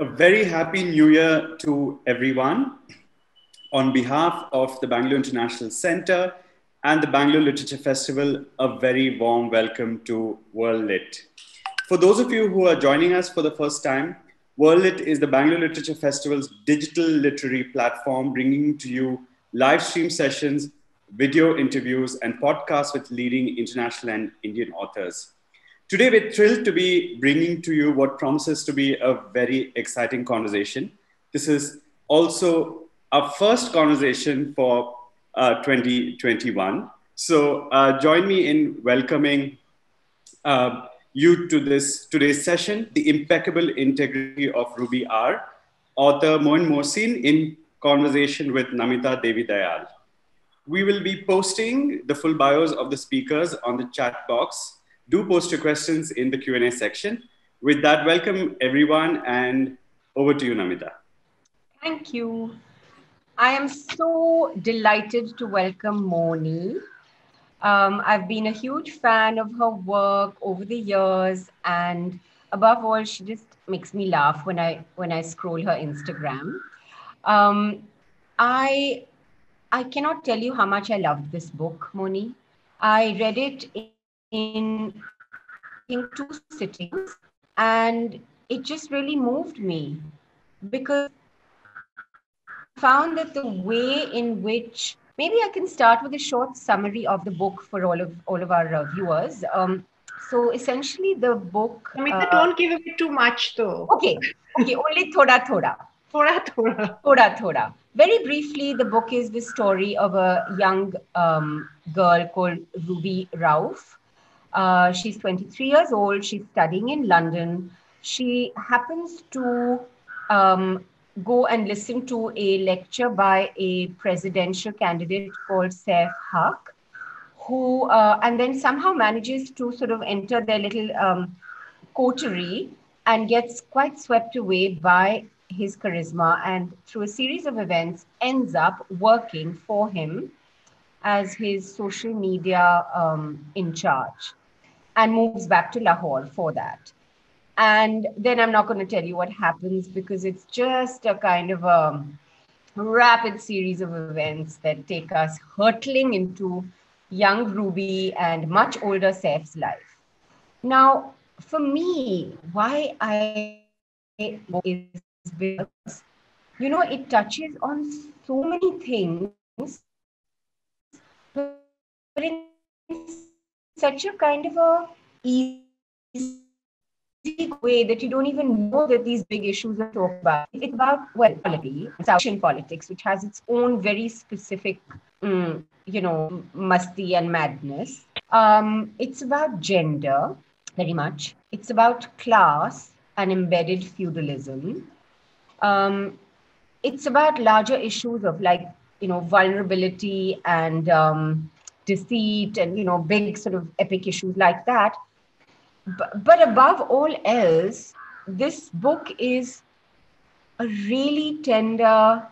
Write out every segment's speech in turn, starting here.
A very happy new year to everyone. On behalf of the Bangalore International Center and the Bangalore Literature Festival, a very warm welcome to WorldLit. For those of you who are joining us for the first time, WorldLit is the Bangalore Literature Festival's digital literary platform, bringing to you live stream sessions, video interviews, and podcasts with leading international and Indian authors. Today, we're thrilled to be bringing to you what promises to be a very exciting conversation. This is also our first conversation for 2021. So join me in welcoming you to today's session, The Impeccable Integrity of Ruby R, author Moni Mohsin in conversation with Namita Devi Dayal. We will be posting the full bios of the speakers on the chat box. Do post your questions in the Q&A section. With that, welcome everyone, and over to you, Namita. Thank you. I am so delighted to welcome Moni. I've been a huge fan of her work over the years, and above all, she just makes me laugh when I scroll her Instagram. I cannot tell you how much I loved this book, Moni. I read it in two sittings, and it just really moved me because I found that the way in which, maybe I can start with a short summary of the book for all of our viewers. So essentially the book... Namita, don't give it too much though. Okay, only thoda thoda. Thoda thoda. Thoda thoda. Very briefly, the book is the story of a young girl called Ruby Rauf. She's 23 years old. She's studying in London. She happens to go and listen to a lecture by a presidential candidate called Saif Haq, who and then somehow manages to sort of enter their little coterie and gets quite swept away by his charisma, and through a series of events ends up working for him as his social media in charge, and moves back to Lahore for that. And then I'm not going to tell you what happens because it's just a kind of a rapid series of events that take us hurtling into young Ruby and much older Saif's life. Now, for me, why I is because, you know, it touches on so many things, but in such a kind of a easy way that you don't even know that these big issues are talked about. It's about, well, politics, which has its own very specific, you know, musty and madness. It's about gender, very much. It's about class and embedded feudalism. It's about larger issues of, like, you know, vulnerability and deceit and, you know, big sort of epic issues like that. But above all else, this book is a really tender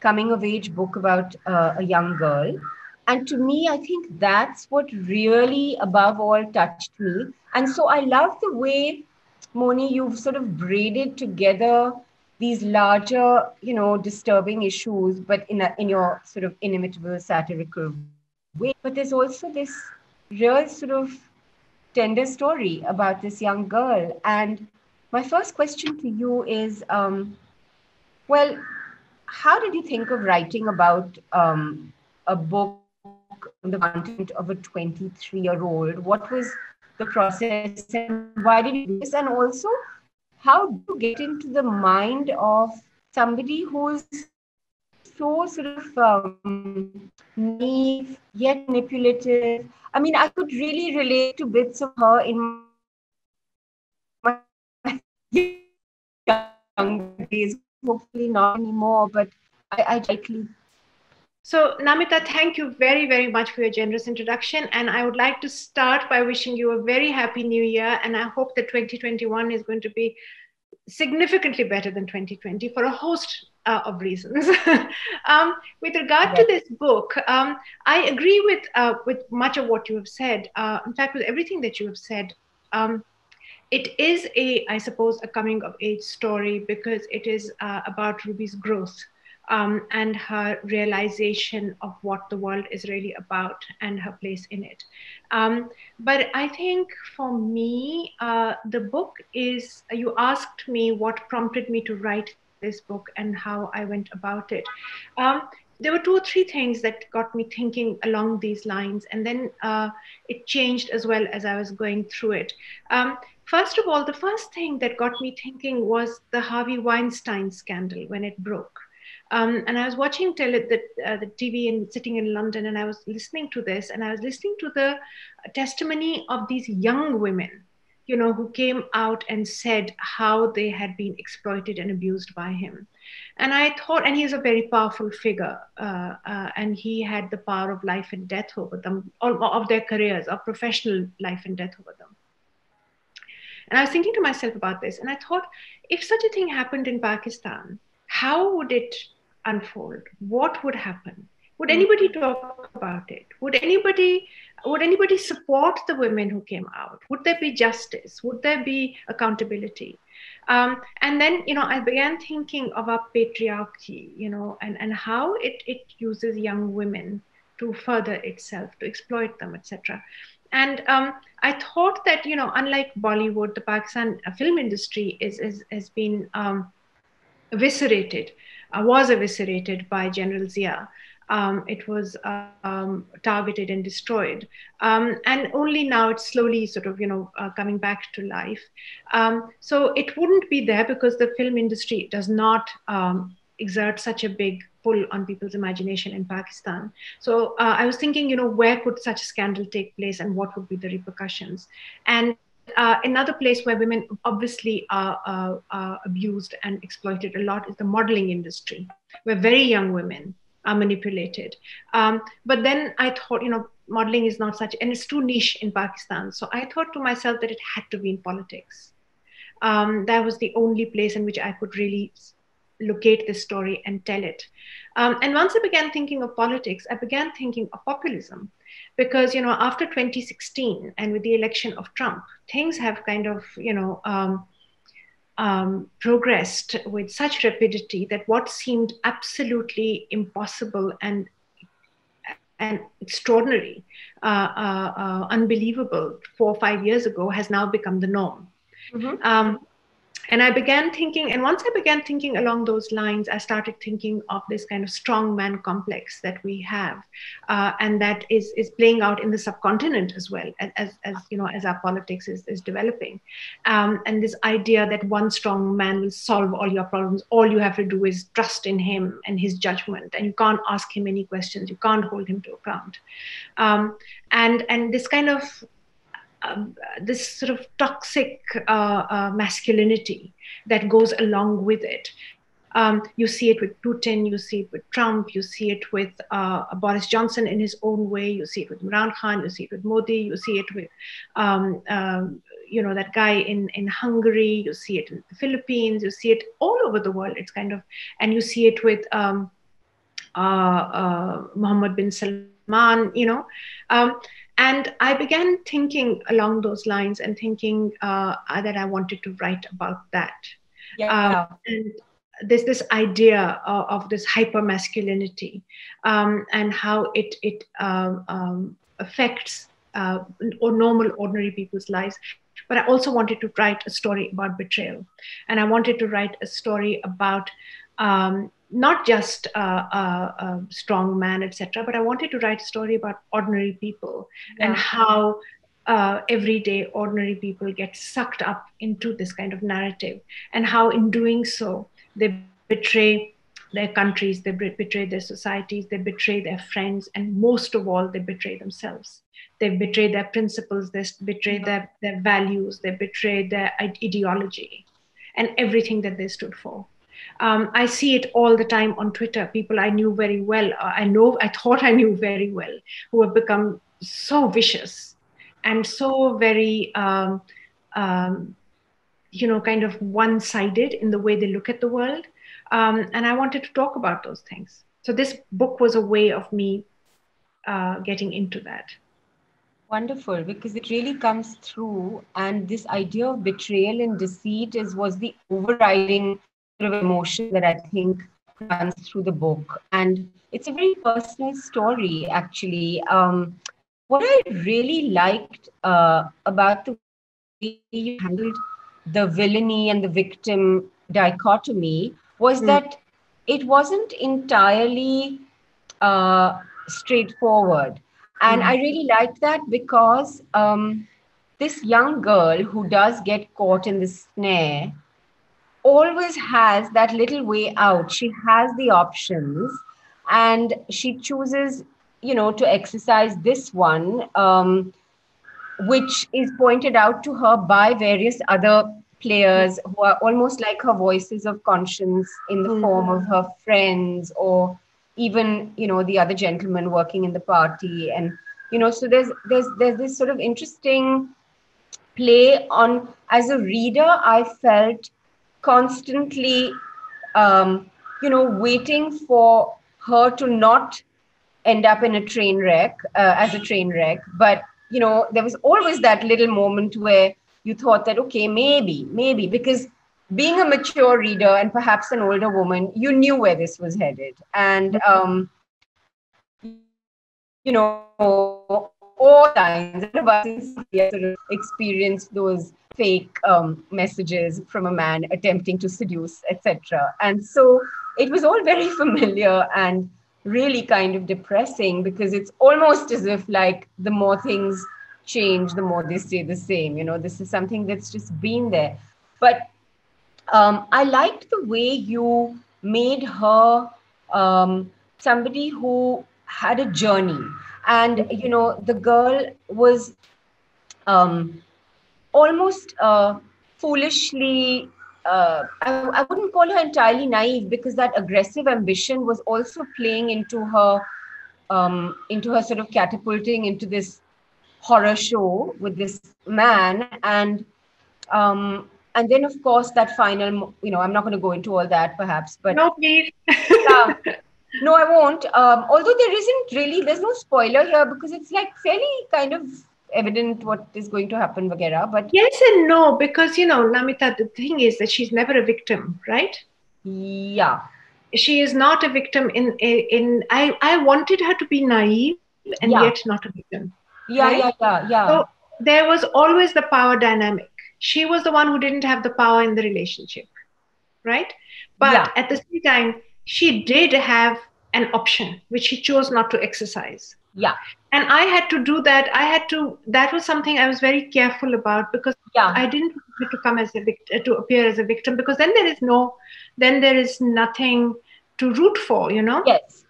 coming-of-age book about a young girl. And to me, I think that's what really, above all, touched me. And so I love the way, Moni, you've sort of braided together these larger, you know, disturbing issues, but in your sort of inimitable satirical way. But there's also this real sort of tender story about this young girl. And my first question to you is, well, how did you think of writing about a book on the content of a 23-year-old? What was the process and why did you do this? And also, how do you get into the mind of somebody who's so sort of naive, yet manipulative? I mean, I could really relate to bits of her in my young days, hopefully not anymore, but I likely. So, Namita, thank you very, very much for your generous introduction. And I would like to start by wishing you a very happy new year. And I hope that 2021 is going to be significantly better than 2020 for a host of reasons. With regard to this book, I agree with much of what you have said. In fact, with everything that you have said, It is a, I suppose, a coming of age story because it is about Ruby's growth and her realization of what the world is really about and her place in it. But I think for me, the book is, you asked me what prompted me to write this book and how I went about it. There were two or three things that got me thinking along these lines, and then it changed as well as I was going through it. First of all, the first thing that got me thinking was the Harvey Weinstein scandal when it broke. And I was watching the TV and sitting in London, and I was listening to this, and I was listening to the testimony of these young women, you know, who came out and said how they had been exploited and abused by him. And I thought, and he's a very powerful figure, and he had the power of life and death over them, all of their careers, of professional life and death over them. And I was thinking to myself about this, and I thought, if such a thing happened in Pakistan, how would it unfold? What would happen? Would anybody talk about it? Would anybody support the women who came out? Would there be justice? Would there be accountability? And then, you know, I began thinking about patriarchy, you know, and how it uses young women to further itself, to exploit them, etc. And I thought that, you know, unlike Bollywood, the Pakistan film industry has been was eviscerated by General Zia. It was targeted and destroyed. And only now it's slowly sort of, you know, coming back to life. So it wouldn't be there because the film industry does not exert such a big pull on people's imagination in Pakistan. So I was thinking, you know, where could such a scandal take place and what would be the repercussions? And another place where women obviously are abused and exploited a lot is the modeling industry, where very young women are manipulated. But then I thought, you know, modeling is not such, and it's too niche in Pakistan. So I thought to myself that it had to be in politics. That was the only place in which I could really locate this story and tell it. And once I began thinking of politics, I began thinking of populism. Because, you know, after 2016 and with the election of Trump, things have kind of, you know, progressed with such rapidity that what seemed absolutely impossible and extraordinary, unbelievable 4 or 5 years ago has now become the norm. Mm-hmm. And I began thinking, and once I began thinking along those lines, I started thinking of this kind of strongman complex that we have, and that is playing out in the subcontinent as well, as you know, as our politics is developing. And this idea that one strong man will solve all your problems, all you have to do is trust in him and his judgment, and you can't ask him any questions, you can't hold him to account. And this kind of this sort of toxic masculinity that goes along with it. You see it with Putin, you see it with Trump, you see it with Boris Johnson in his own way, you see it with Imran Khan, you see it with Modi, you see it with, you know, that guy in Hungary, you see it in the Philippines, you see it all over the world. It's kind of, and you see it with Mohammed bin Salman, you know. And I began thinking along those lines and thinking that I wanted to write about that. Yeah. And there's this idea of this hyper-masculinity and how it affects normal, ordinary people's lives. But I also wanted to write a story about betrayal. And I wanted to write a story about not just a strong man, etc., but I wanted to write a story about ordinary people. Yeah. And how everyday ordinary people get sucked up into this kind of narrative, and how in doing so, they betray their countries, they betray their societies, they betray their friends, and most of all, they betray themselves. They betray their principles, they betray their values, they betray their ideology and everything that they stood for. I see it all the time on Twitter. People I knew very well, I thought I knew very well, who have become so vicious and so very, you know, kind of one-sided in the way they look at the world. And I wanted to talk about those things. So this book was a way of me getting into that. Wonderful, because it really comes through, and this idea of betrayal and deceit was the overriding sort of emotion that I think runs through the book. And it's a very personal story, actually. What I really liked about the way you handled the villainy and the victim dichotomy was that it wasn't entirely straightforward. And I really liked that because this young girl who does get caught in the snare always has that little way out. She has the options and she chooses, you know, to exercise this one, which is pointed out to her by various other players who are almost like her voices of conscience in the form of her friends or even, you know, the other gentlemen working in the party. And, you know, so there's this sort of interesting play on, as a reader, I felt constantly, you know, waiting for her to not end up in a train wreck, But, you know, there was always that little moment where you thought that, okay, maybe, because being a mature reader and perhaps an older woman, you knew where this was headed. And, you know, all kinds of us experienced those fake messages from a man attempting to seduce, etc. And so it was all very familiar and really kind of depressing, because it's almost as if, like, the more things change, the more they stay the same. You know, this is something that's just been there. But I liked the way you made her somebody who had a journey. And, you know, the girl was almost foolishly, I wouldn't call her entirely naive, because that aggressive ambition was also playing into her sort of catapulting into this horror show with this man. And then, of course, that final, you know, I'm not going to go into all that perhaps, but no, please. No, I won't. Although there's no spoiler here, because it's like fairly kind of evident what is going to happen, vagera. But yes and no, because, you know, Namita, the thing is that she's never a victim, right? Yeah. She is not a victim I wanted her to be naive and yet not a victim. Yeah, right? So there was always the power dynamic. She was the one who didn't have the power in the relationship, right? But at the same time, she did have an option, which she chose not to exercise. Yeah. And I had to do that. That was something I was very careful about, because I didn't want her to appear as a victim, because then there is nothing to root for, you know? Yes.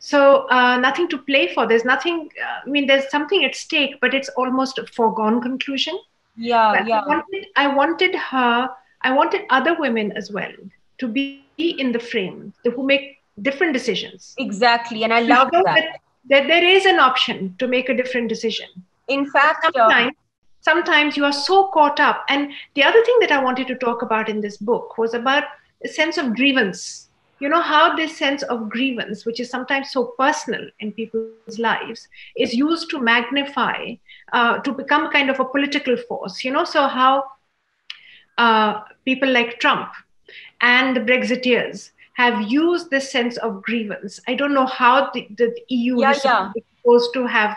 So nothing to play for. There's nothing, there's something at stake, but it's almost a foregone conclusion. I wanted other women as well to be in the frame, who make different decisions. Exactly. And I love that there is an option to make a different decision. In fact, sometimes you are so caught up. And the other thing that I wanted to talk about in this book was about a sense of grievance. You know, how this sense of grievance, which is sometimes so personal in people's lives, is used to magnify, to become kind of a political force, you know? So how people like Trump and the Brexiteers have used this sense of grievance. I don't know how the EU is supposed to have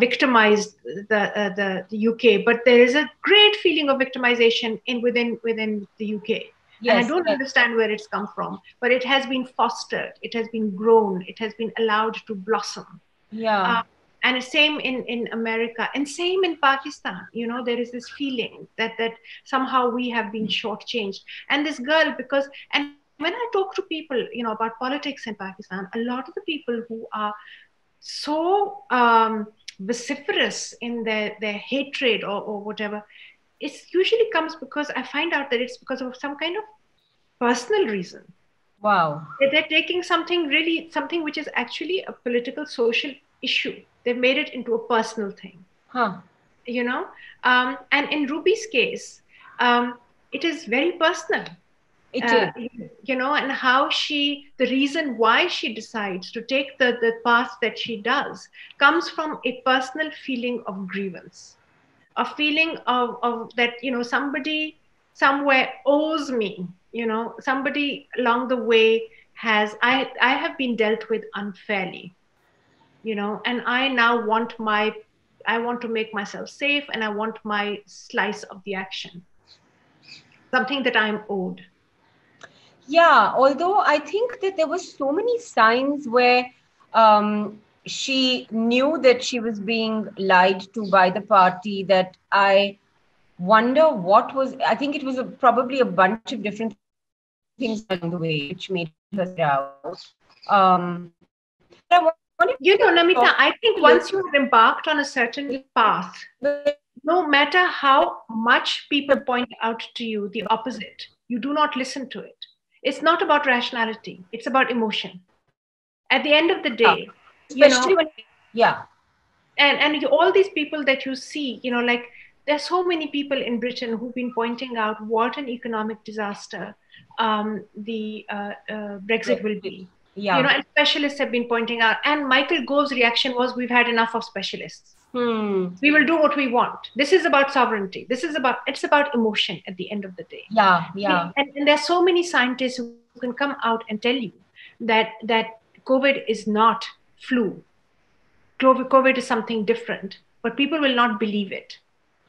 victimized the UK, but there is a great feeling of victimization within the UK. Yes, and I don't understand where it's come from, but it has been fostered, it has been grown, it has been allowed to blossom. Yeah. And same in America, and same in Pakistan. You know, there is this feeling that somehow we have been shortchanged. And this girl, and when I talk to people, you know, about politics in Pakistan, a lot of the people who are so vociferous in their hatred or whatever, it usually comes because I find out that it's because of some kind of personal reason. Wow. They're taking something which is actually a political, social issue. They've made it into a personal thing. Huh. You know? And in Ruby's case, it is very personal. you know, and how she, the reason why she decides to take the path that she does comes from a personal feeling of grievance, a feeling of that, you know, somebody somewhere owes me, you know, somebody along the way has, I have been dealt with unfairly, you know, and I now want my, I want to make myself safe and I want my slice of the action, something that I'm owed. Yeah, although I think that there were so many signs where she knew that she was being lied to by the party that I wonder what was, I think it was probably a bunch of different things along the way which made her out. You know, Namita, I think once you have embarked on a certain path, no matter how much people point out to you the opposite, you do not listen to it. It's not about rationality. It's about emotion. At the end of the day, especially when, yeah. And all these people that you see, you know, like there's so many people in Britain who've been pointing out what an economic disaster Brexit will be. Yeah. You know, and specialists have been pointing out. And Michael Gove's reaction was, we've had enough of specialists. We will do what we want. This is about sovereignty. This is about, it's about emotion at the end of the day. Yeah, yeah. And there's so many scientists who can come out and tell you that, that COVID is not flu. COVID is something different, but people will not believe it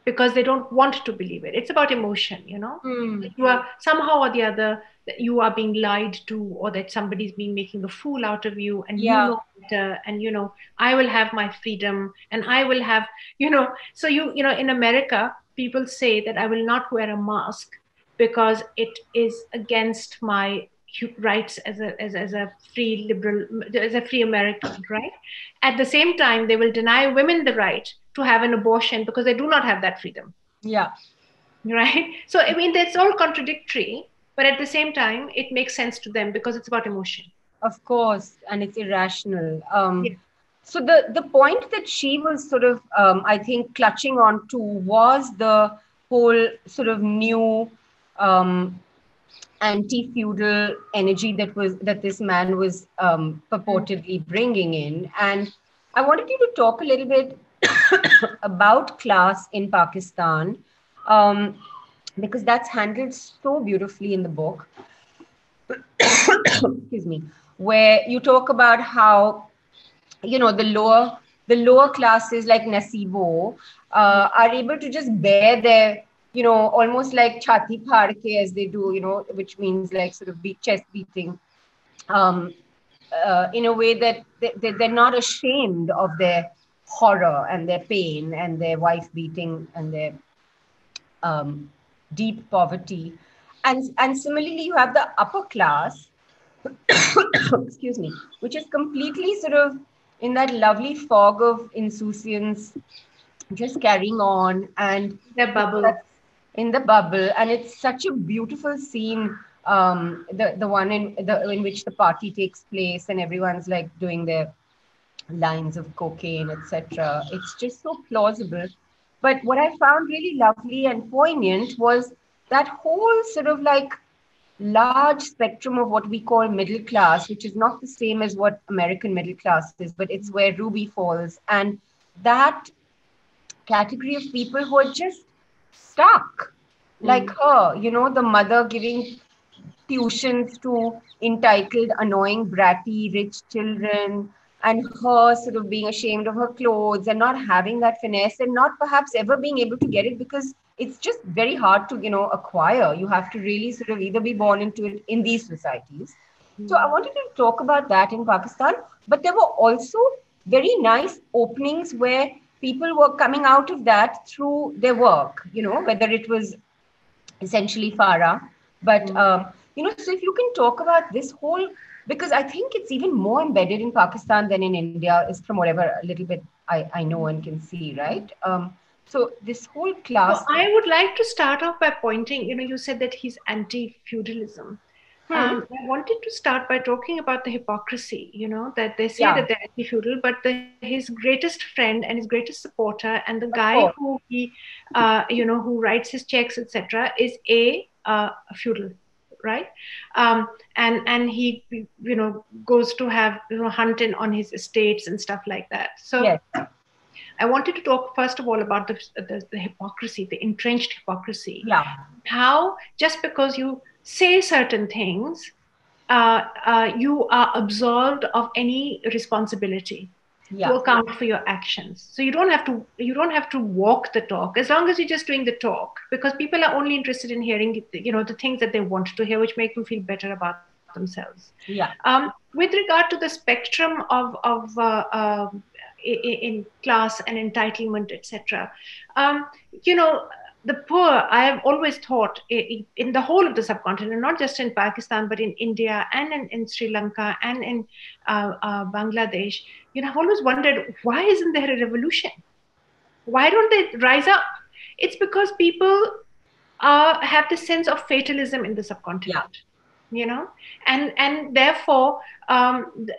because they don't want to believe it. It's about emotion, you know, you are somehow or the other, that you are being lied to or that somebody's being making a fool out of you and you know better and, you know, I will have my freedom and I will have, you know, so you know, in America, people say that I will not wear a mask because it is against my rights as a free liberal, as a free American, right? At the same time, they will deny women the right to have an abortion because they do not have that freedom. Yeah. Right? So, I mean, that's all contradictory, but at the same time, it makes sense to them because it's about emotion. Of course, and it's irrational. Yeah. So the point that she was sort of, I think, clutching on to was the whole sort of new anti-feudal energy that this man was purportedly bringing in. And I wanted you to talk a little bit about class in Pakistan, because that's handled so beautifully in the book, excuse me, where you talk about how, you know, the lower classes like Nasibo are able to just bear their, you know, almost like chhati phad ke as they do, you know, which means like sort of chest beating in a way that they're not ashamed of their horror and their pain and their wife beating and their deep poverty. And similarly, you have the upper class, excuse me, which is completely sort of in that lovely fog of insouciance, just carrying on and their bubble. In the bubble, and it's such a beautiful scene, the one in which the party takes place and everyone's like doing their lines of cocaine, etc. It's just so plausible. But what I found really lovely and poignant was that whole sort of like large spectrum of what we call middle class, which is not the same as what American middle class is, but it's where Ruby falls. And that category of people who are just stuck, like her, you know, the mother giving tuitions to entitled, annoying, bratty, rich children, and her sort of being ashamed of her clothes and not having that finesse and not perhaps ever being able to get it because it's just very hard to, you know, acquire. You have to really sort of either be born into it in these societies. So I wanted to talk about that in Pakistan, but there were also very nice openings where people were coming out of that through their work, you know, whether it was essentially Farah. But, you know, so if you can talk about this whole, because I think it's even more embedded in Pakistan than in India, is from whatever a little bit I know and can see, right? So this whole class... Well, I would like to start off by pointing, you know, you said that he's anti-feudalism. I wanted to start by talking about the hypocrisy, you know, that they say that they're anti-feudal, but his greatest friend and his greatest supporter and the guy who he, you know, who writes his checks, etc., is a feudal right? And he, you know, goes to have, you know, hunting on his estates and stuff like that. So yes. I wanted to talk first of all about the hypocrisy, the entrenched hypocrisy. Yeah. How just because you say certain things, you are absolved of any responsibility. Yeah. To account for your actions. So you don't have to walk the talk, as long as you're just doing the talk, because people are only interested in hearing, you know, the things that they want to hear, which make them feel better about themselves. Yeah. With regard to the spectrum of in class and entitlement, etc. You know, the poor, I have always thought, in the whole of the subcontinent, not just in Pakistan, but in India and in Sri Lanka and in Bangladesh, you know, I've always wondered, why isn't there a revolution? Why don't they rise up? It's because people have this sense of fatalism in the subcontinent, yeah. You know, and therefore, and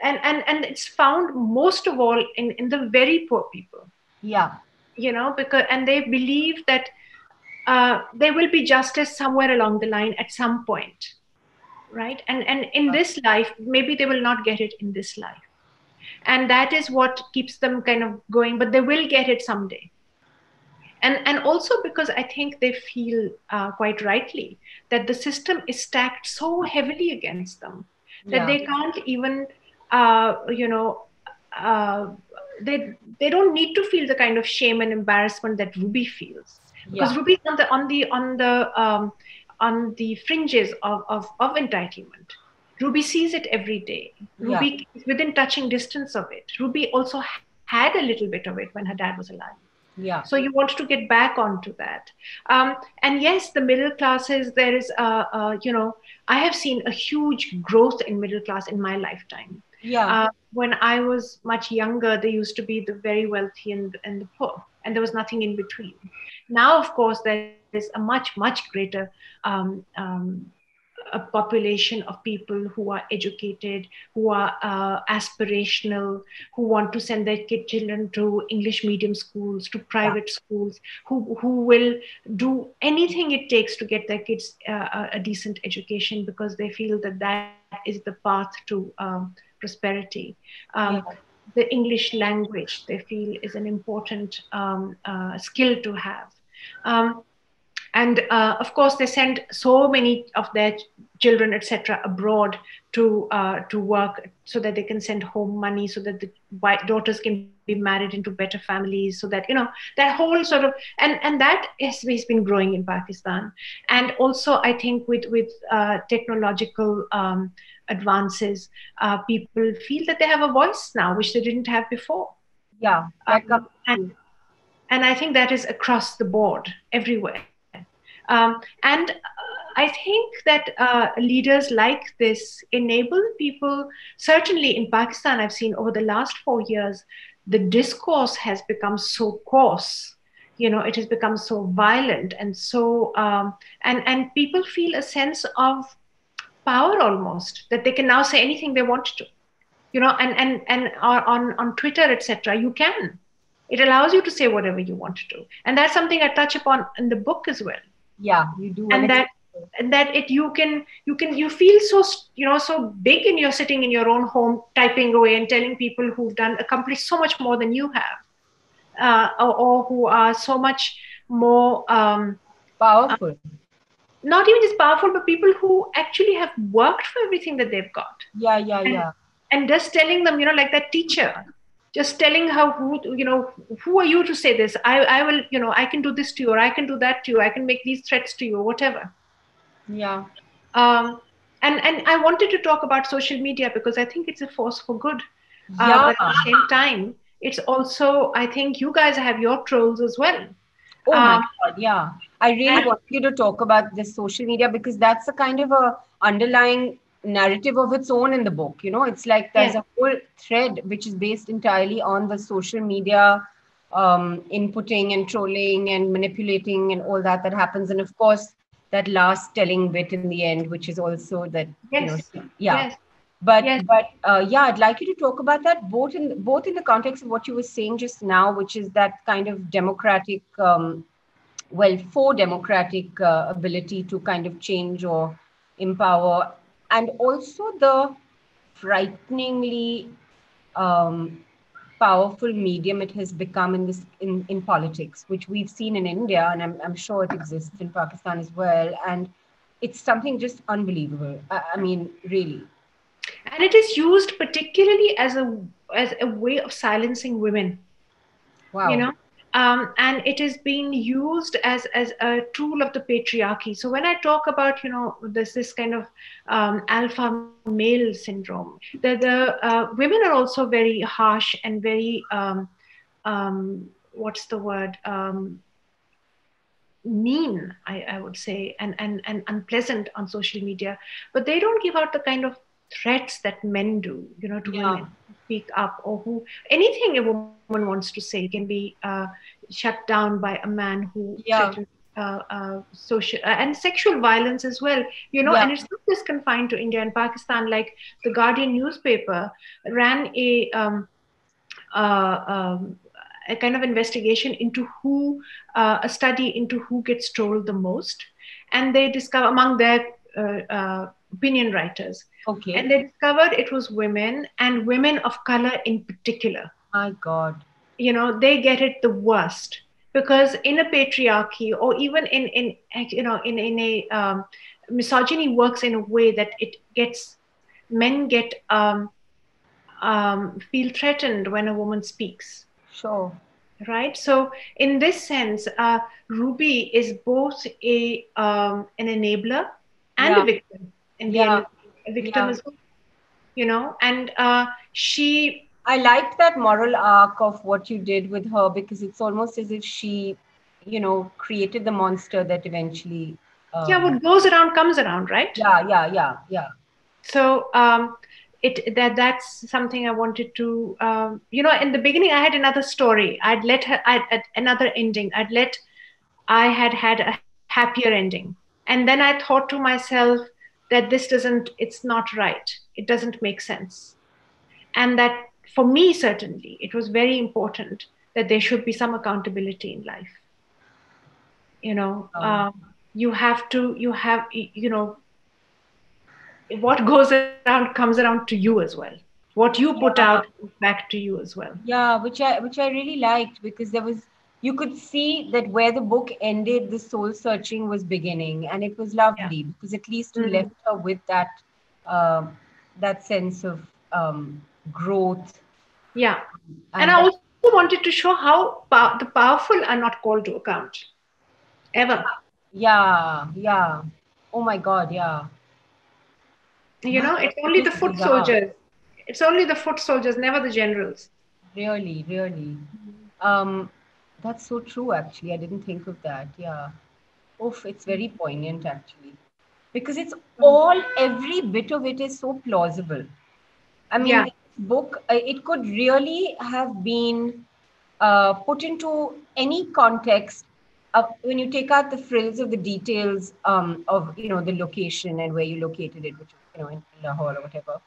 it's found most of all in the very poor people. Yeah. You know, because, and they believe that there will be justice somewhere along the line at some point, right? And in this life, maybe they will not get it in this life. And that is what keeps them kind of going, but they will get it someday. And also because I think they feel quite rightly that the system is stacked so heavily against them that they can't even, you know, they don't need to feel the kind of shame and embarrassment that Ruby feels. Because Ruby is on the fringes of entitlement. Ruby sees it every day. Ruby is within touching distance of it. Ruby also had a little bit of it when her dad was alive. Yeah. So you want to get back onto that. And yes, the middle classes, there is, you know, I have seen a huge growth in middle class in my lifetime. Yeah. When I was much younger, there used to be the very wealthy and the poor, and there was nothing in between. Now, of course, there is a much, much greater a population of people who are educated, who are aspirational, who want to send their children to English medium schools, to private schools, who will do anything it takes to get their kids a decent education, because they feel that that is the path to prosperity. The English language, they feel, is an important skill to have. And of course, they send so many of their children, etc., abroad to work, so that they can send home money, so that the daughters can be married into better families, so that, you know, that whole sort of, and that has been growing in Pakistan. And also, I think with technological advances, people feel that they have a voice now, which they didn't have before. Yeah. And I think that is across the board, everywhere. And I think that leaders like this enable people, certainly in Pakistan, I've seen over the last 4 years, the discourse has become so coarse, you know, it has become so violent and so, and people feel a sense of power almost, that they can now say anything they want to, you know, and on Twitter, etc., you can. It allows you to say whatever you want to do. And that's something I touch upon in the book as well. Yeah, you do. And you feel so, you know, so big, and you're sitting in your own home typing away and telling people who've accomplished so much more than you have, or who are so much more powerful. Not even just powerful, but people who actually have worked for everything that they've got. Yeah, yeah, yeah. And just telling them, you know, like that teacher. Just telling her, who are you to say this? I will, you know, I can do this to you, or I can do that to you. I can make these threats to you, or whatever. Yeah. And I wanted to talk about social media, because I think it's a force for good. Yeah. But at the same time, it's also, I think you guys have your trolls as well. Oh my God, yeah. I really want you to talk about this social media, because that's a kind of a underlying narrative of its own in the book. You know, it's like there's a whole thread which is based entirely on the social media inputting and trolling and manipulating and all that happens. And of course, that last telling bit in the end, which is also that, you know, yeah. Yes. But yeah, I'd like you to talk about that both in the context of what you were saying just now, which is that kind of democratic, for democratic ability to kind of change or empower, and also the frighteningly powerful medium it has become in this in politics, which we've seen in India, and I'm sure it exists in Pakistan as well. And it's something just unbelievable. I mean, really. And it is used particularly as a way of silencing women. Wow. You know, and it is being used as a tool of the patriarchy. So when I talk about, you know, there's this kind of alpha male syndrome, the women are also very harsh and very, what's the word? Mean, I would say, and unpleasant on social media, but they don't give out the kind of threats that men do, you know, to women who speak up, or who, anything a woman wants to say can be shut down by a man who threatens, social and sexual violence as well, you know. And it's not just confined to India and Pakistan. Like the Guardian newspaper ran a kind of investigation into who, a study into who gets trolled the most. And they discover among their opinion writers. Okay. And they discovered it was women, and women of color in particular. My God. You know, they get it the worst, because in a patriarchy, or even in a misogyny works in a way that it gets, men get, feel threatened when a woman speaks. Sure. Right. So in this sense, Ruby is both an enabler and a victim. And a victim as well, you know. And she, I liked that moral arc of what you did with her, because it's almost as if she, you know, created the monster that eventually. What goes around comes around, right? Yeah. So. That's something I wanted to, you know, in the beginning I had another story. I had had a happier ending. And then I thought to myself that it's not right. It doesn't make sense. And that for me, certainly, it was very important that there should be some accountability in life. You know, what goes around comes around to you as well. What you put out back to you as well. Yeah, which I really liked, because you could see that where the book ended, the soul searching was beginning, and it was lovely because at least you left her with that that sense of growth. Yeah, and I also wanted to show how the powerful are not called to account, ever. Yeah. Oh my God, yeah. You know, it's only the foot soldiers. It's only the foot soldiers, never the generals. Really. That's so true, actually. I didn't think of that. Yeah. Oof, it's very poignant, actually. Because every bit of it is so plausible. I mean, this book, it could really have been put into any context. When you take out the frills of the details of, you know, the location and where you located it, which, you know, in Lahore or whatever,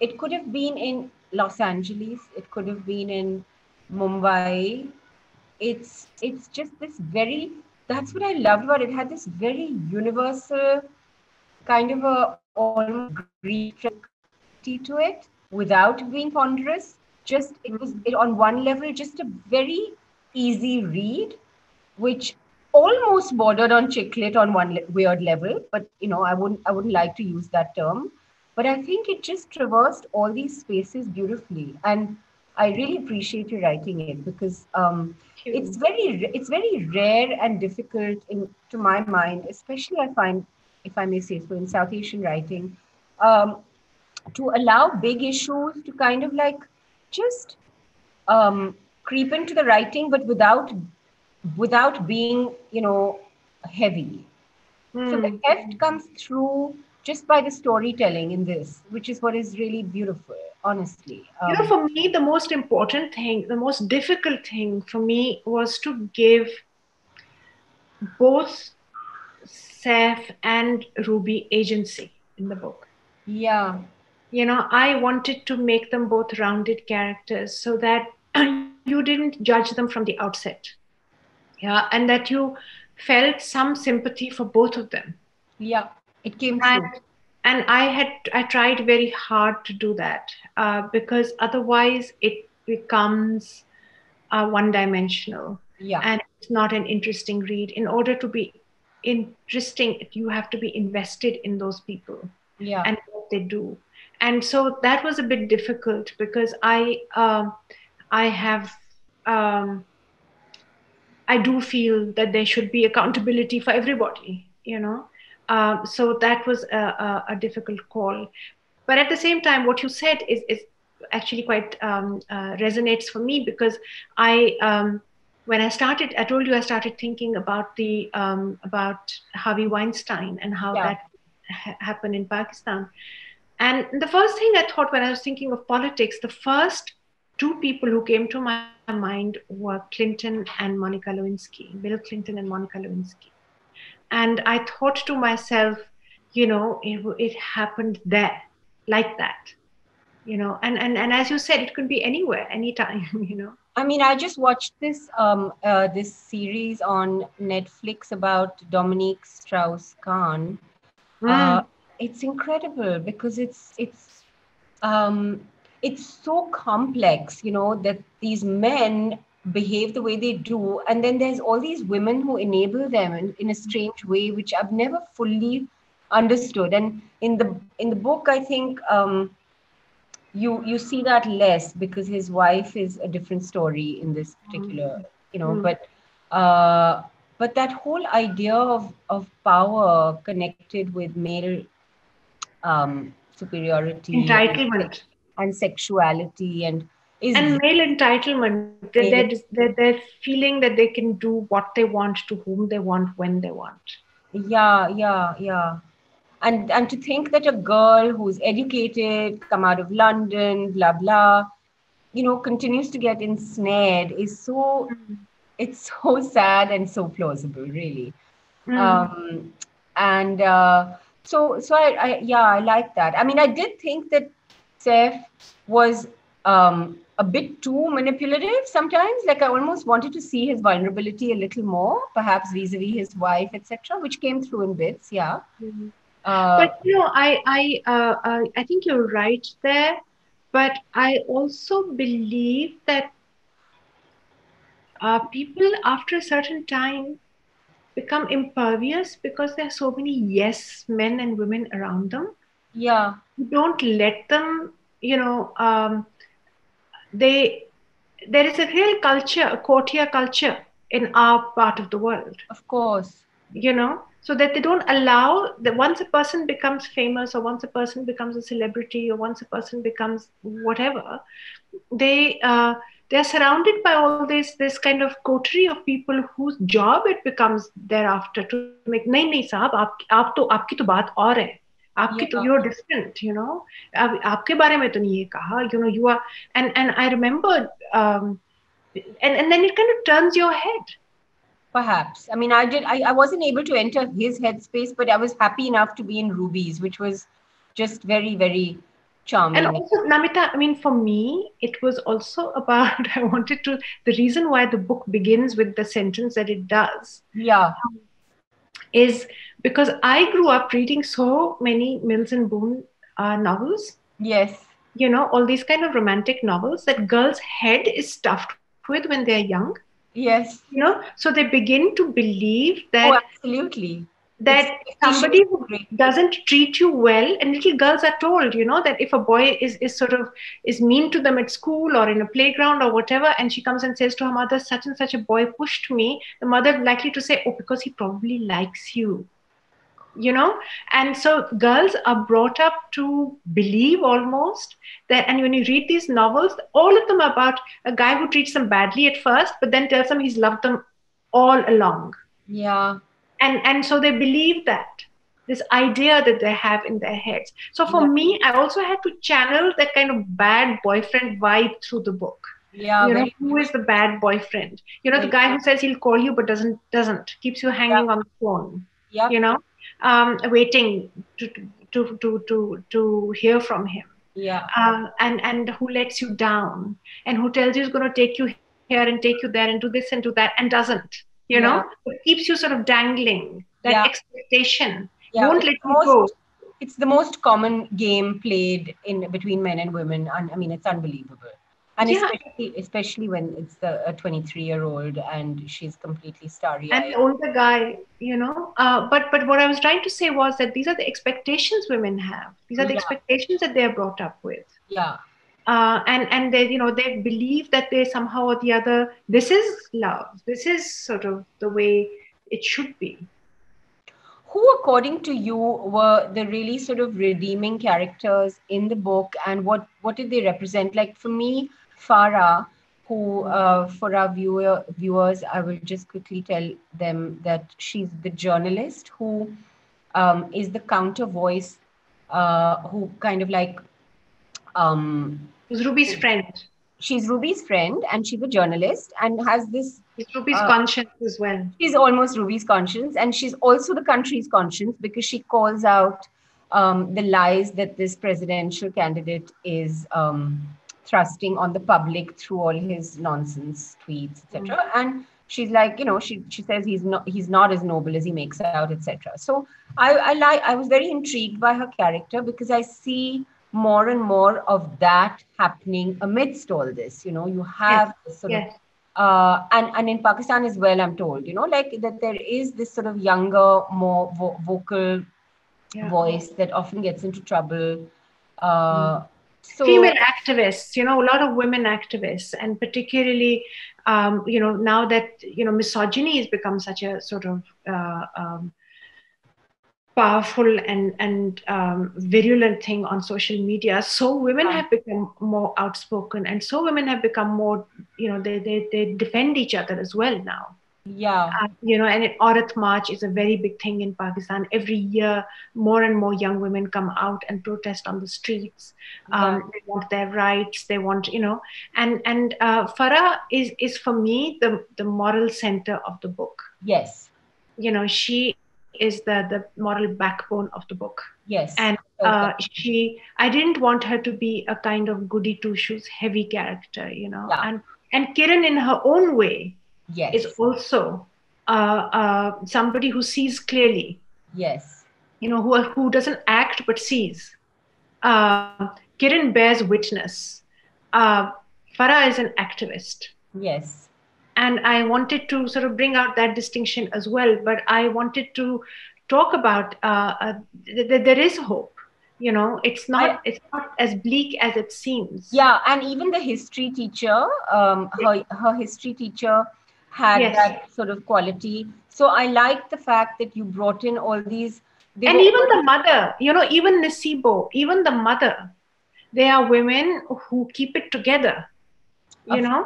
it could have been in Los Angeles. It could have been in Mumbai. It's just this very, that's what I loved about it. It had this very universal kind of a almost Greek to it, without being ponderous. Just on one level, just a very easy read, which almost bordered on chick lit on one weird level, but, you know, I wouldn't like to use that term. But I think it just traversed all these spaces beautifully, and I really appreciate you writing it, because it's very rare and difficult, to my mind, especially I find, if I may say so, in South Asian writing, to allow big issues to kind of like just creep into the writing, but without being, you know, heavy. So the heft comes through just by the storytelling in this, which is what is really beautiful, honestly. You know, for me, the most important thing, the most difficult thing for me was to give both Saif and Ruby agency in the book. Yeah. You know, I wanted to make them both rounded characters so that you didn't judge them from the outset. Yeah, and that you felt some sympathy for both of them. Yeah, It came through. And I tried very hard to do that because otherwise it becomes one-dimensional. Yeah. And it's not an interesting read. In order to be interesting, you have to be invested in those people and what they do. And so that was a bit difficult because I do feel that there should be accountability for everybody, you know. So that was a difficult call. But at the same time, what you said is actually quite resonates for me, because when I started, I told you I started thinking about the about Harvey Weinstein and how that happened in Pakistan. And the first thing I thought when I was thinking of politics, the first two people who came to my mind were Clinton and Monica Lewinsky, Bill Clinton and Monica Lewinsky. And I thought to myself, you know, it happened there, like that, you know. And as you said, it could be anywhere, anytime, you know. I mean, I just watched this this series on Netflix about Dominique Strauss-Kahn. It's incredible because it's so complex, you know, that these men behave the way they do, and then there's all these women who enable them in a strange way, which I've never fully understood. And in the book, I think you see that less because his wife is a different story in this particular, you know, but that whole idea of power connected with male superiority, entitlement, and sexuality, and male entitlement, they're feeling that they can do what they want, to whom they want, when they want. Yeah. And to think that a girl who's educated, come out of London, blah blah, you know, continues to get ensnared is so. It's so sad and so plausible, really. So I like that. I mean, I did think that Saif was a bit too manipulative sometimes. Like, I almost wanted to see his vulnerability a little more, perhaps vis-a-vis his wife, etc., which came through in bits. Yeah. Mm-hmm. But you know, I think you're right there. But I also believe that people after a certain time become impervious because there are so many yes men and women around them. Yeah. You don't let them, you know, there is a real culture, a courtier culture in our part of the world. Of course. You know, so that they don't allow that once a person becomes famous or once a person becomes a celebrity or once a person becomes whatever, they're surrounded by all this kind of coterie of people whose job it becomes thereafter to make, nahi sahab, aapki to baat aur hai. Aapki to, you're different, you know. Aapke baare mein to nahi ye kaha, you know, you are. And I remember, and then it kind of turns your head. Perhaps. I mean, I wasn't able to enter his headspace, but I was happy enough to be in Ruby's, which was just very, very charming. And also, Namita, I mean, for me, it was also about, the reason why the book begins with the sentence that it does. Yeah. Is because I grew up reading so many Mills and Boone novels. Yes. You know, all these kind of romantic novels that girls' head is stuffed with when they're young. Yes. You know, so they begin to believe that. Oh, absolutely. That somebody who doesn't treat you well, and little girls are told, you know, that if a boy is mean to them at school or in a playground or whatever, and she comes and says to her mother, such and such a boy pushed me, the mother likely to say, oh, because he probably likes you, you know. And so girls are brought up to believe almost that, and when you read these novels, all of them are about a guy who treats them badly at first, but then tells them he's loved them all along. Yeah. And so they believe that, this idea that they have in their heads. So for me, I also had to channel that kind of bad boyfriend vibe through the book. Yeah, you know, who is the bad boyfriend? You know, the guy who says he'll call you but doesn't, keeps you hanging on the phone. Yeah, you know, waiting to hear from him. Yeah, and who lets you down and who tells you he's going to take you here and take you there and do this and do that and doesn't. You know, it keeps you sort of dangling, that expectation won't let me go. It's the most common game played in between men and women. I mean, it's unbelievable. And especially when it's a 23-year-old and she's completely starry-eyed. And the older guy, you know. But what I was trying to say was that these are the expectations women have. These are the expectations that they're brought up with. Yeah. And they, you know, they believe that they somehow or the other, this is love. This is sort of the way it should be. Who, according to you, were the really sort of redeeming characters in the book, and what did they represent? Like for me, Farah, who for our viewers, I will just quickly tell them that she's the journalist who is the counter voice, who kind of like... Ruby's friend. She's Ruby's friend and she's a journalist and has this... She's Ruby's conscience as well. She's almost Ruby's conscience, and she's also the country's conscience because she calls out the lies that this presidential candidate is... thrusting on the public through all his nonsense tweets, etc. And she's like, you know, she says he's not as noble as he makes out, etc. So I was very intrigued by her character because I see more and more of that happening amidst all this. You know, you have this sort of and in Pakistan as well, I'm told, you know, like that there is this sort of younger, more vocal voice that often gets into trouble. So, female activists, you know, a lot of women activists, and particularly, you know, now that, you know, misogyny has become such a sort of powerful and virulent thing on social media. So women have become more outspoken, and so women have become more, you know, they defend each other as well now. Yeah. You know, and Aurat March is a very big thing in Pakistan. Every year, more and more young women come out and protest on the streets. They want their rights. They want, you know, and Farah is for me the moral center of the book. Yes. You know, she is the moral backbone of the book. Yes. And I didn't want her to be a kind of goody two shoes heavy character, you know. Yeah. And Kiran in her own way. Yes. Is also somebody who sees clearly. Yes. You know, who doesn't act but sees. Kiran bears witness. Farah is an activist. Yes. And I wanted to sort of bring out that distinction as well, but I wanted to talk about there is hope. You know, it's not as bleak as it seems. Yeah, and even the history teacher, her history teacher had that sort of quality. So I like the fact that you brought in all these. And even the mother, you know, even Nasibo, even the mother, they are women who keep it together, you know.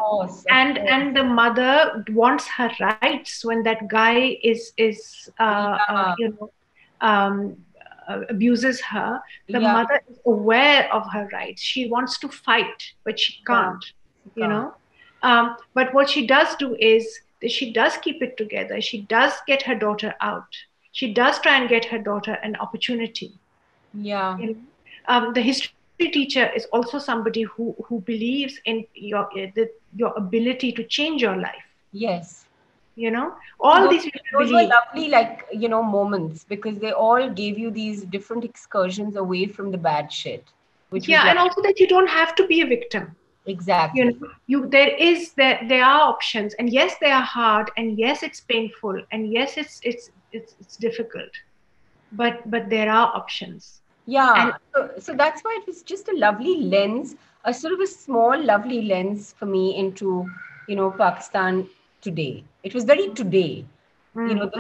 And the mother wants her rights when that guy abuses her. The mother is aware of her rights. She wants to fight, but she can't, you know. But what she does do is that she does keep it together. She does get her daughter out. She does try and get her daughter an opportunity. Yeah. You know? The history teacher is also somebody who believes in your ability to change your life. Yes. You know, all these people. Those were lovely, like, you know, moments, because they all gave you these different excursions away from the bad shit. Which and also that you don't have to be a victim. Exactly. You know, there are options, and yes, they are hard, and yes, it's painful, and yes, it's difficult, but there are options. Yeah. And so that's why it was just a lovely lens, a sort of a small, lovely lens for me into, you know, Pakistan today. It was very today, you know,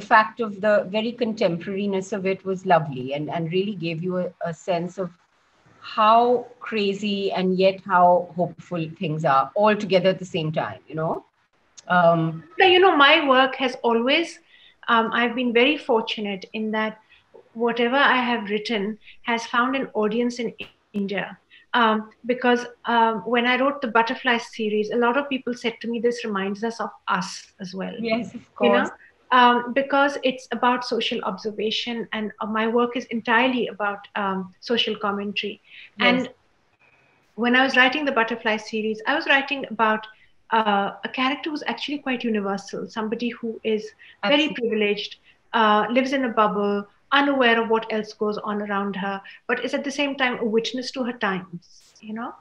the fact of the very contemporariness of it was lovely, and really gave you a sense of how crazy and yet how hopeful things are all together at the same time, you know. You know, my work has always, I've been very fortunate in that whatever I have written has found an audience in India. Because when I wrote the Butterfly series, a lot of people said to me, this reminds us of us as well. Yes, of course. You know? Because it's about social observation, and my work is entirely about social commentary. Yes. And when I was writing the Butterfly series, I was writing about a character who's actually quite universal, somebody who is very privileged, lives in a bubble, unaware of what else goes on around her, but is at the same time a witness to her times, you know?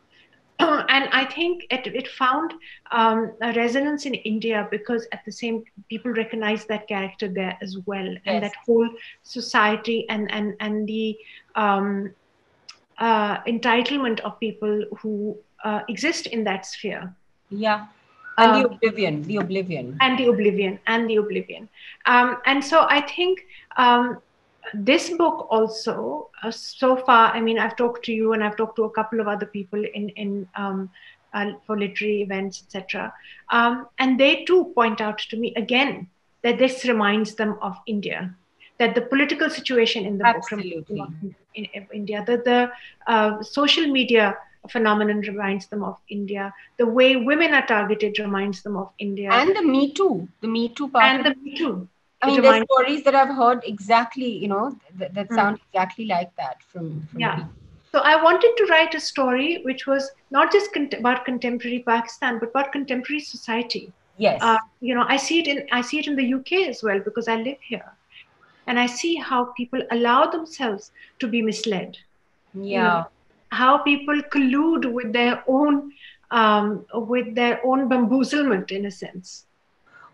And I think it found a resonance in India because at the same, people recognized that character there as well. Yes. And that whole society and the entitlement of people who exist in that sphere. Yeah. And the oblivion. And so I think this book also, so far, I mean, I've talked to you and I've talked to a couple of other people in for literary events, etc. And they too point out to me again that this reminds them of India, that the political situation in the book reminds them of India, that the social media phenomenon reminds them of India. The way women are targeted reminds them of India. And the Me Too part. I mean, there's stories that I've heard exactly, you know, that sound exactly like that from yeah. Me. So I wanted to write a story which was not just about contemporary Pakistan, but about contemporary society. Yes. You know, I see it in the UK as well, because I live here. And I see how people allow themselves to be misled. Yeah. You know, how people collude with their own bamboozlement, in a sense.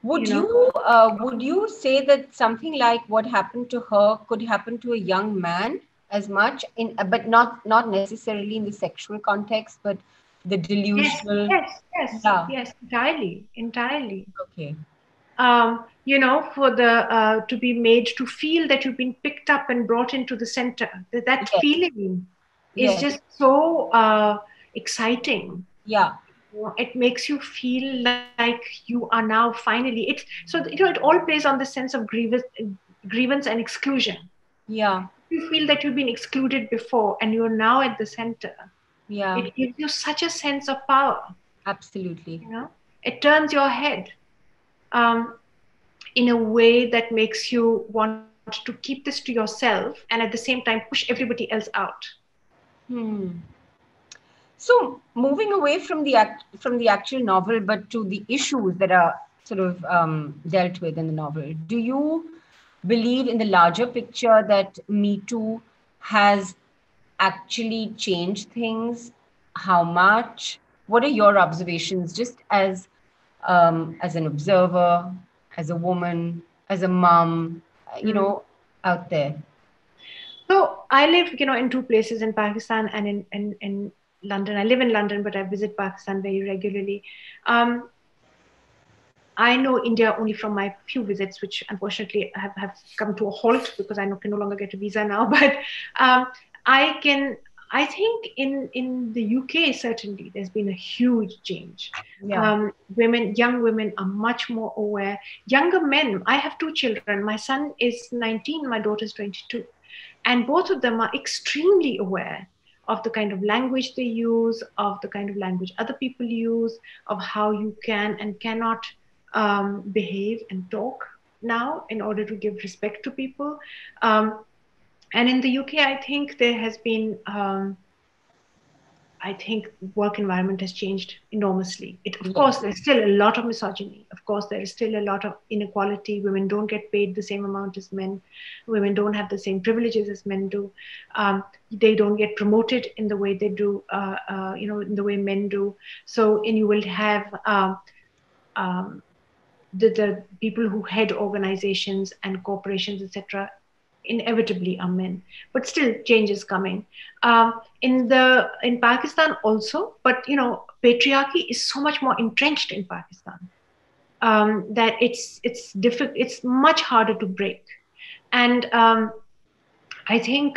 Would you say that something like what happened to her could happen to a young man as much, but not necessarily in the sexual context, but the delusional? Yes, entirely. Okay. You know, for to be made to feel that you've been picked up and brought into the center, that yes. feeling is yes. just so exciting. Yeah. It makes you feel like you are now finally, it's so, you know, it all plays on the sense of grievance and exclusion. Yeah. You feel that you've been excluded before and you're now at the center. Yeah. It gives you such a sense of power. Absolutely. You know, it turns your head in a way that makes you want to keep this to yourself and at the same time push everybody else out. Hmm. So moving away from the actual novel, but to the issues that are sort of dealt with in the novel, do you believe in the larger picture that Me Too has actually changed things? How much? What are your observations, just as an observer, as a woman, as a mom, you know, out there? So I live, you know, in two places, in Pakistan and in London. I live in London, but I visit Pakistan very regularly. I know India only from my few visits, which unfortunately have come to a halt because I can no longer get a visa now. But I think in the UK, certainly, there's been a huge change. Yeah. Young women are much more aware. Younger men, I have two children. My son is 19, my daughter is 22. And both of them are extremely aware of the kind of language they use, of the kind of language other people use, of how you can and cannot behave and talk now in order to give respect to people. And in the UK, I think there has been, I think work environment has changed enormously. Of course, there's still a lot of misogyny. Of course, there is still a lot of inequality. Women don't get paid the same amount as men. Women don't have the same privileges as men do. They don't get promoted in the way they do, you know, in the way men do. So, and you will have the people who head organizations and corporations, etc., inevitably are men, but still change is coming in Pakistan also. But you know, patriarchy is so much more entrenched in Pakistan that it's difficult. It's much harder to break. And I think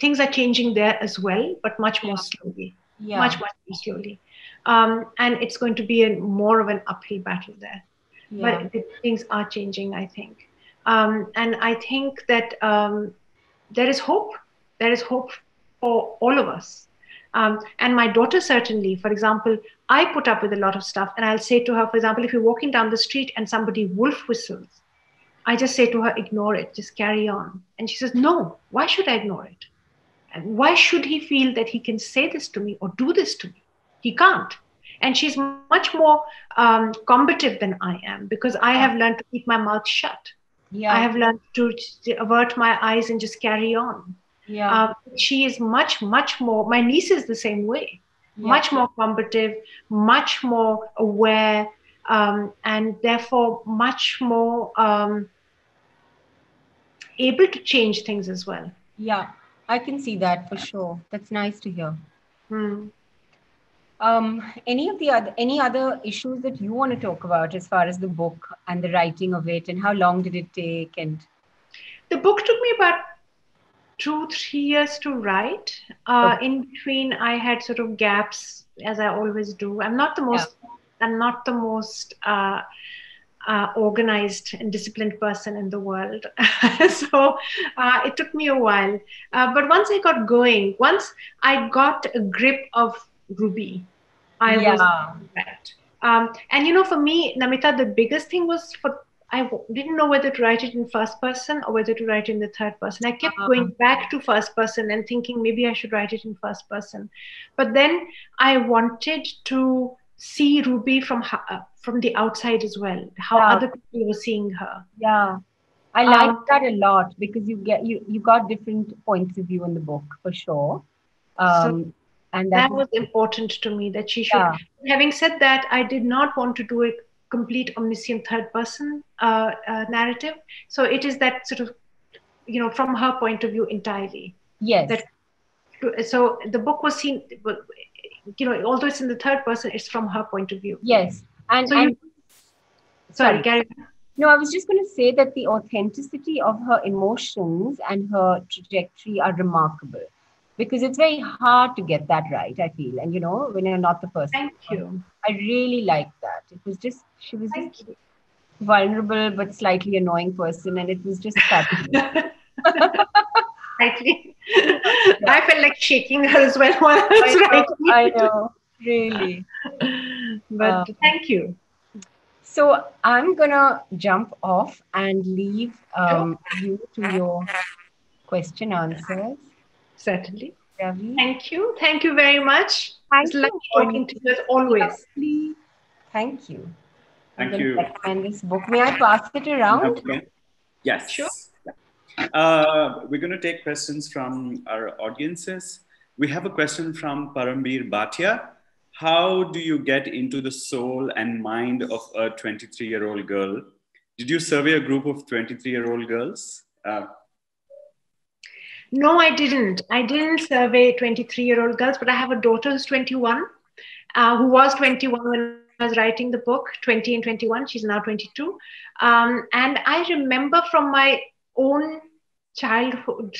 things are changing there as well, but much more slowly. Yeah. Much more slowly, and it's going to be more of an uphill battle there. Yeah. But things are changing, I think. And I think that there is hope. There is hope for all of us. And my daughter certainly, for example, I put up with a lot of stuff. And I'll say to her, for example, if you're walking down the street and somebody wolf whistles, I just say to her, ignore it, just carry on. And she says, no, why should I ignore it? And why should he feel that he can say this to me or do this to me? He can't. And she's much more combative than I am because I have learned to keep my mouth shut. Yeah. I have learned to avert my eyes and just carry on. Yeah. She is much more, my niece is the same way, yeah. much more combative, much more aware, and therefore much more able to change things as well. Yeah, I can see that for sure. That's nice to hear. Hmm. Any other issues that you want to talk about as far as the book and the writing of it, and how long did it take? And the book took me about 2-3 years to write. In between, I had sort of gaps, as I always do. I'm not the most organized and disciplined person in the world. So it took me a while. But once I got going, once I got a grip of Ruby, I was right. And you know, for me, Namita, the biggest thing was I didn't know whether to write it in first person or whether to write it in the third person. I kept going back to first person and thinking maybe I should write it in first person. But then I wanted to see Ruby from the outside as well, how other people were seeing her. Yeah, I liked that a lot, because you got different points of view in the book for sure. So and that was important to me, that she should. Yeah. Having said that, I did not want to do a complete omniscient third person narrative. So it is that sort of, you know, from her point of view entirely. Yes. So the book was seen, you know, although it's in the third person, it's from her point of view. Yes. And so sorry, Gary. No, I was just going to say that the authenticity of her emotions and her trajectory are remarkable, because it's very hard to get that right, I feel. And, you know, when you're not the person. Thank you. I really liked that. It was just, she was just vulnerable, but slightly annoying person. And it was just fabulous. Slightly. I felt like shaking her as well while I was writing. I know, really. But thank you. So I'm going to jump off and leave you to your question answers. Certainly. Ravi. Thank you. Thank you very much. It's lovely talking to you as always. Thank you. Thank you. And this book, may I pass it around? Okay. Yes. Sure. We're going to take questions from our audiences. We have a question from Parambir Bhatia. How do you get into the soul and mind of a 23-year-old girl? Did you survey a group of 23-year-old girls? No, I didn't. I didn't survey 23-year-old girls, but I have a daughter who's 21, who was 21 when I was writing the book, 20 and 21. She's now 22. And I remember from my own childhood,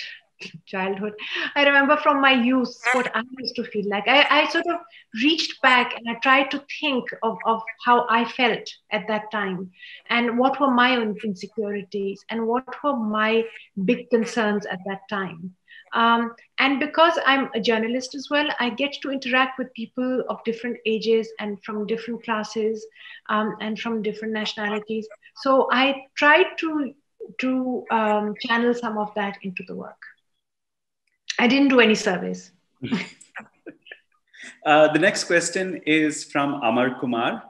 I remember from my youth what I used to feel like. I sort of reached back and I tried to think of how I felt at that time, and what were my own insecurities and what were my big concerns at that time. And because I'm a journalist as well, I get to interact with people of different ages and from different classes and from different nationalities. So I tried to channel some of that into the work. I didn't do any surveys. The next question is from Amar Kumar.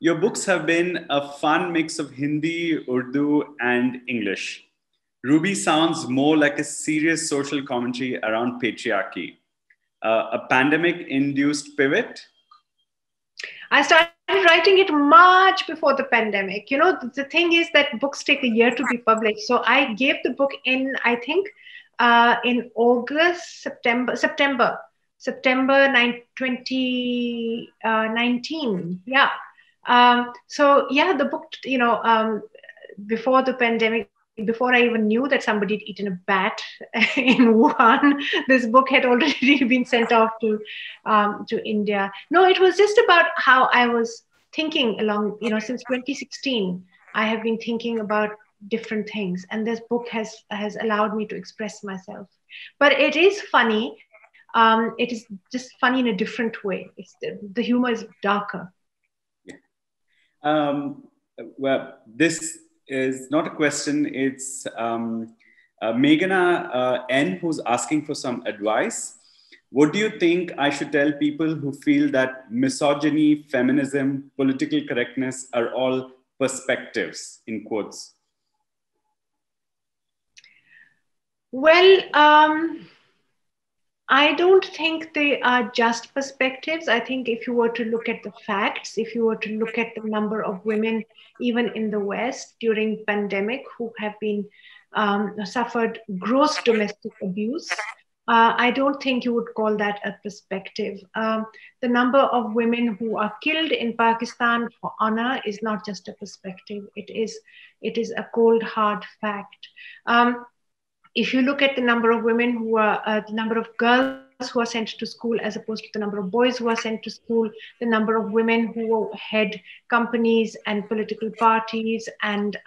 Your books have been a fun mix of Hindi, Urdu, and English. Ruby sounds more like a serious social commentary around patriarchy. A pandemic-induced pivot? I started writing it much before the pandemic. You know, the thing is that books take a year to be published. So I gave the book in August, September 2019. Yeah. So yeah, the book, you know, before the pandemic, before I even knew that somebody had eaten a bat in Wuhan, this book had already been sent off to India. No, it was just about how I was thinking along, you know, since 2016, I have been thinking about different things, and this book has allowed me to express myself. But it is funny. It is just funny in a different way. It's the humor is darker. Yeah. Well, this is not a question, it's Meghana N, who's asking for some advice. What do you think I should tell people who feel that misogyny, feminism, political correctness are all perspectives, in quotes? Well, I don't think they are just perspectives. I think if you were to look at the facts, if you were to look at the number of women, even in the West during pandemic, who have been suffered gross domestic abuse, I don't think you would call that a perspective. The number of women who are killed in Pakistan for honor is not just a perspective. It is a cold, hard fact. If you look at the number of women who are, the number of girls who are sent to school as opposed to the number of boys who are sent to school, the number of women who head companies and political parties and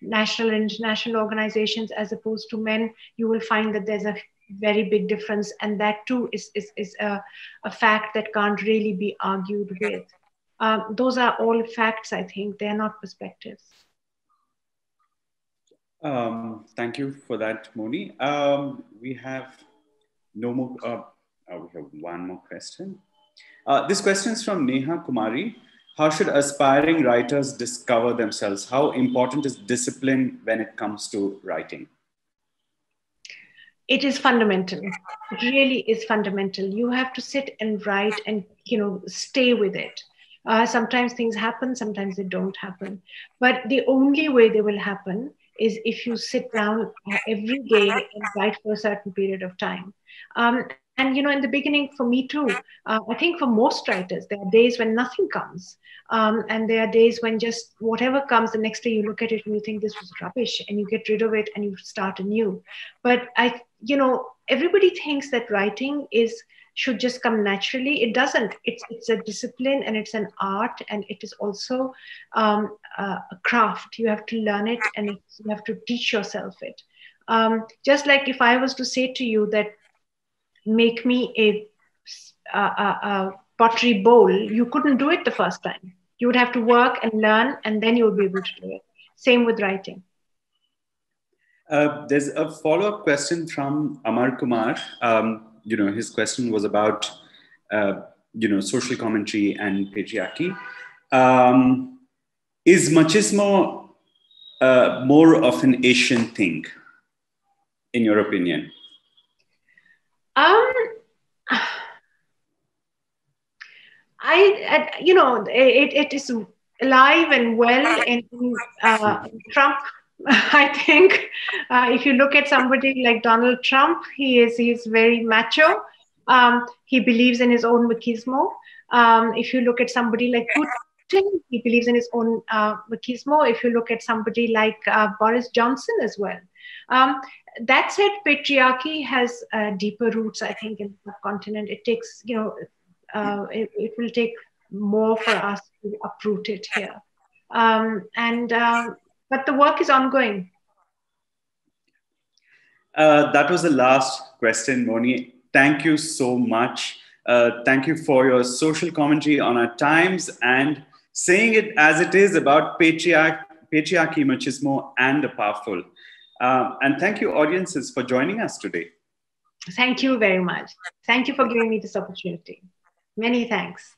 national and international organizations as opposed to men, you will find that there's a very big difference. And that too is a fact that can't really be argued with. Those are all facts, I think. They're not perspectives. Thank you for that, Moni. We have no more. We have one more question. This question is from Neha Kumari. How should aspiring writers discover themselves? How important is discipline when it comes to writing? It is fundamental. It really is fundamental. You have to sit and write and, you know, stay with it. Sometimes things happen. Sometimes they don't happen. But the only way they will happen is if you sit down every day and write for a certain period of time. And, you know, in the beginning, for me too, I think for most writers, there are days when nothing comes. And there are days when just whatever comes, the next day you look at it and you think this was rubbish, and you get rid of it and you start anew. But I, you know, everybody thinks that writing should just come naturally. It doesn't. It's a discipline, and it's an art, and it is also a craft. You have to learn it, and you have to teach yourself it. Just like if I was to say to you that make me a pottery bowl, you couldn't do it the first time. You would have to work and learn, and then you would be able to do it. Same with writing. There's a follow-up question from Amar Kumar. You know, his question was about, you know, social commentary and patriarchy. Is machismo more of an Asian thing, in your opinion? You know, it is alive and well in Trump. I think if you look at somebody like Donald Trump, he's very macho. He believes in his own machismo. If you look at somebody like Putin, he believes in his own machismo. If you look at somebody like Boris Johnson as well. That said, patriarchy has deeper roots, I think, in the continent. It takes, you know, it will take more for us to uproot it here. But the work is ongoing. That was the last question, Moni. Thank you so much. Thank you for your social commentary on our times and saying it as it is about patriarchy, machismo, and the powerful. And thank you, audiences, for joining us today. Thank you very much. Thank you for giving me this opportunity. Many thanks.